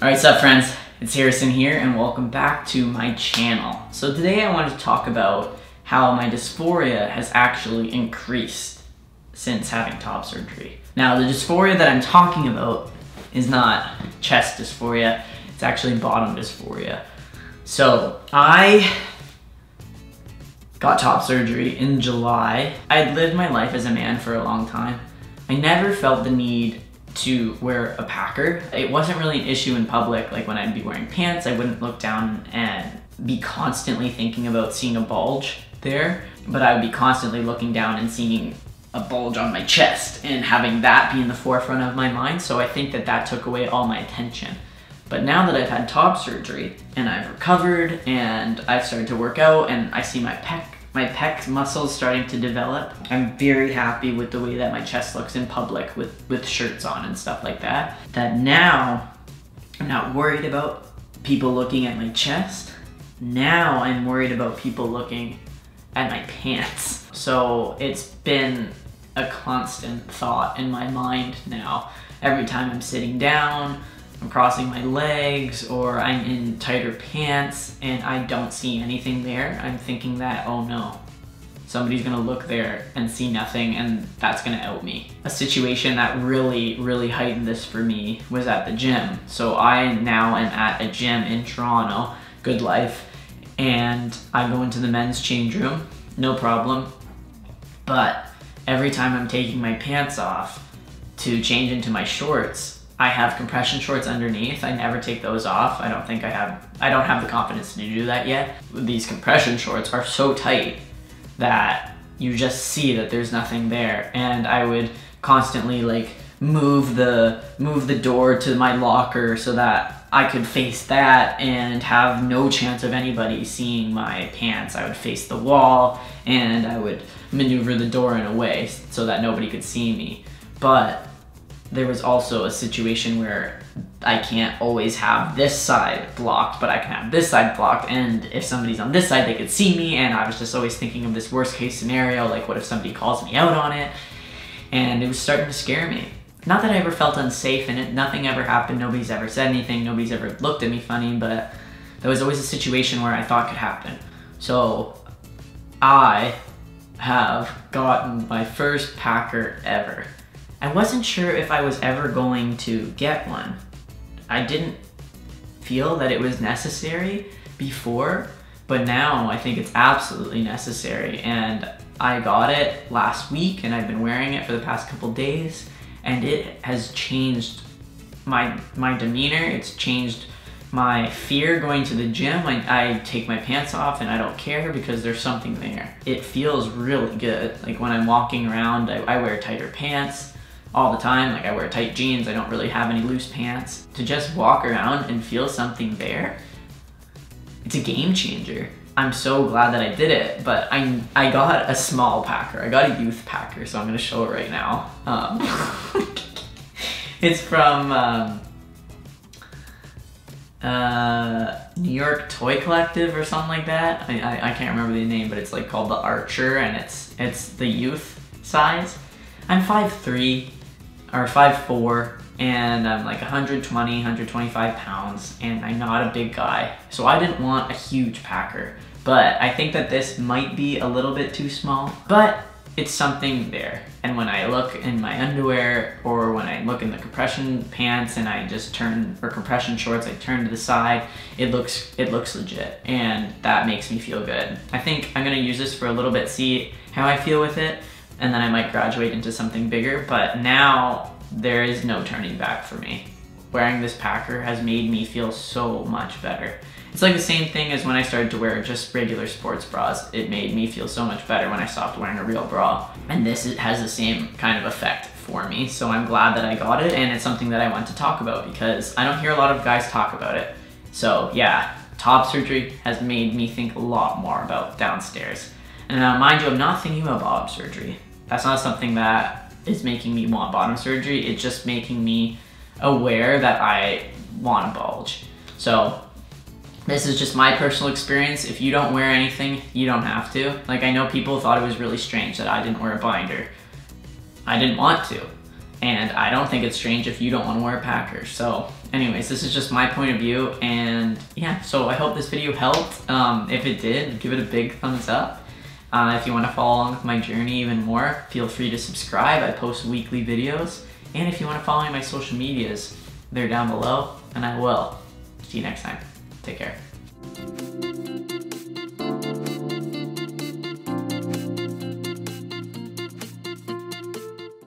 All right, what's up, friends? It's Harrison here, and welcome back to my channel. So today I want to talk about how my dysphoria has actually increased since having top surgery. Now, the dysphoria that I'm talking about is not chest dysphoria, it's actually bottom dysphoria. So I got top surgery in July. I had lived my life as a man for a long time. I never felt the need to wear a packer. It wasn't really an issue in public. Like when I'd be wearing pants, I wouldn't look down and be constantly thinking about seeing a bulge there, but I would be constantly looking down and seeing a bulge on my chest and having that be in the forefront of my mind. So I think that that took away all my attention. But now that I've had top surgery and I've recovered and I've started to work out and I see my pec muscles starting to develop, I'm very happy with the way that my chest looks in public with shirts on and stuff like that. That now I'm not worried about people looking at my chest. Now I'm worried about people looking at my pants. So it's been a constant thought in my mind now. Every time I'm sitting down, I'm crossing my legs, or I'm in tighter pants and I don't see anything there, I'm thinking that, oh no, somebody's gonna look there and see nothing and that's gonna out me. A situation that really heightened this for me was at the gym. So I now am at a gym in Toronto, Good Life, and I go into the men's change room, no problem. But every time I'm taking my pants off to change into my shorts, I have compression shorts underneath. I never take those off. I don't have the confidence to do that yet. These compression shorts are so tight that you just see that there's nothing there. And I would constantly like move the door to my locker so that I could face that and have no chance of anybody seeing my pants. I would face the wall and I would maneuver the door in a way so that nobody could see me. But there was also a situation where I can't always have this side blocked, but I can have this side blocked, and if somebody's on this side, they could see me, and I was just always thinking of this worst case scenario, like what if somebody calls me out on it, and it was starting to scare me. Not that I ever felt unsafe in it, nothing ever happened, nobody's ever said anything, nobody's ever looked at me funny, but there was always a situation where I thought could happen. So I have gotten my first packer ever. I wasn't sure if I was ever going to get one. I didn't feel that it was necessary before, but now I think it's absolutely necessary. And I got it last week and I've been wearing it for the past couple days, and it has changed my demeanor. It's changed my fear going to the gym. I take my pants off and I don't care because there's something there. It feels really good. Like when I'm walking around, I wear tighter pants all the time. Like I wear tight jeans, I don't really have any loose pants. To just walk around and feel something there, it's a game changer. I'm so glad that I did it, but I got a small packer. I got a youth packer, so I'm gonna show it right now. It's from New York Toy Collective or something like that. I can't remember the name, but it's like called the Archer, and it's the youth size. I'm 5'3" or 5'4", and I'm like 120, 125 pounds, and I'm not a big guy. So I didn't want a huge packer, but I think that this might be a little bit too small, but it's something there. And when I look in my underwear or when I look in the compression pants and I just turn, or compression shorts, I turn to the side, it looks legit, and that makes me feel good. I think I'm gonna use this for a little bit, see how I feel with it, and then I might graduate into something bigger, but now there is no turning back for me. Wearing this packer has made me feel so much better. It's like the same thing as when I started to wear just regular sports bras. It made me feel so much better when I stopped wearing a real bra. And this has the same kind of effect for me, so I'm glad that I got it, and it's something that I want to talk about because I don't hear a lot of guys talk about it. So yeah, top surgery has made me think a lot more about downstairs. And now mind you, I'm not thinking about bottom surgery. That's not something that is making me want bottom surgery. It's just making me aware that I want a bulge. So this is just my personal experience. If you don't wear anything, you don't have to. Like I know people thought it was really strange that I didn't wear a binder. I didn't want to. And I don't think it's strange if you don't want to wear a packer. So anyways, this is just my point of view, and yeah, so I hope this video helped. If it did, give it a big thumbs up. If you want to follow along with my journey even more, feel free to subscribe. I post weekly videos. And if you want to follow me on my social medias, they're down below, and I will. See you next time. Take care.